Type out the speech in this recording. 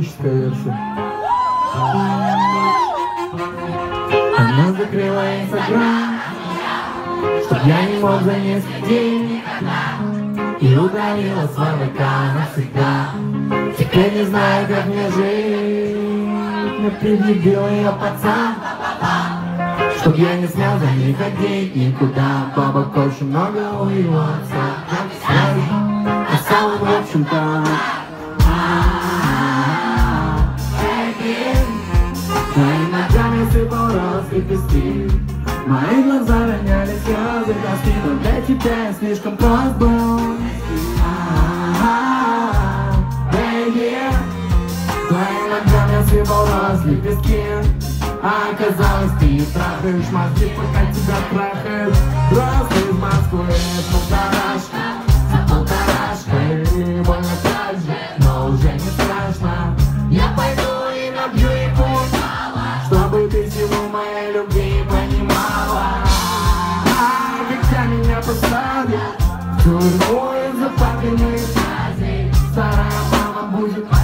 tristeza. Она закрыла Инстаграм, чтоб я не мог за несколько дней и удалила с ВКонтакте навсегда. Теперь не знаю, как мне жить, но прибил ее пацан, чтоб я не смел за ней ходить никуда. Бабок очень много у его отца, салам, в общем-то. Твоими ногами сыпал розы лепестки, мои глаза роняли слезы тоски, но для тебя я слишком прост был. Твоими ногами сыпал розы лепестки, а оказалось, ты трахаешь мозги, пока тебя трахают розы из Москвы. Полторашка, за полторашкой больно так же, но уже не страшно. Я пойду и набью ей путь, чтобы ты силу моей любви понимала. Когда меня посадят в тюрьму из-за папиной фразы, старая мама будет